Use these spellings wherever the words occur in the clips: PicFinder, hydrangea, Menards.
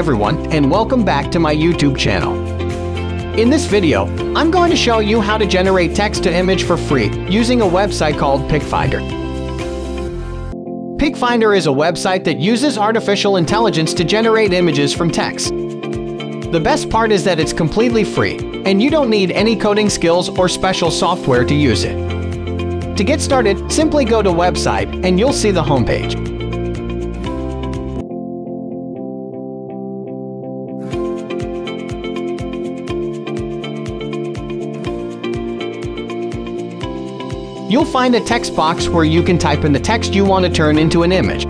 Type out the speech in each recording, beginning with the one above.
everyone, and welcome back to my YouTube channel. In this video, I'm going to show you how to generate text-to-image for free using a website called PicFinder. PicFinder is a website that uses artificial intelligence to generate images from text. The best part is that it's completely free, and you don't need any coding skills or special software to use it. To get started, simply go to website, and you'll see the homepage. You'll find a text box where you can type in the text you want to turn into an image.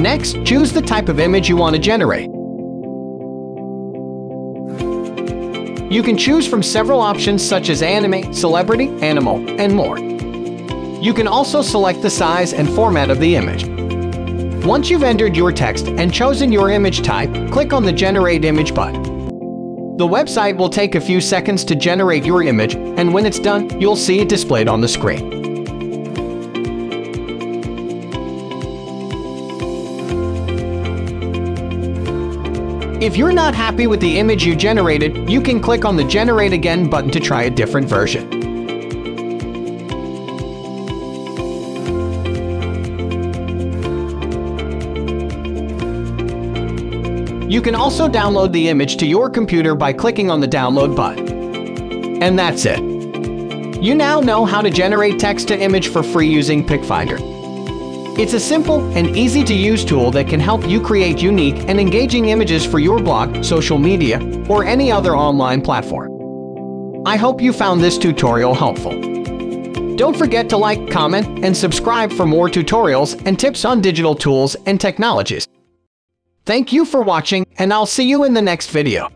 Next, choose the type of image you want to generate. You can choose from several options such as anime, celebrity, animal, and more. You can also select the size and format of the image. Once you've entered your text and chosen your image type, click on the Generate Image button. The website will take a few seconds to generate your image, and when it's done, you'll see it displayed on the screen. If you're not happy with the image you generated, you can click on the Generate Again button to try a different version. You can also download the image to your computer by clicking on the Download button. And that's it. You now know how to generate text-to-image for free using PicFinder. It's a simple and easy-to-use tool that can help you create unique and engaging images for your blog, social media, or any other online platform. I hope you found this tutorial helpful. Don't forget to like, comment, and subscribe for more tutorials and tips on digital tools and technologies. Thank you for watching, and I'll see you in the next video.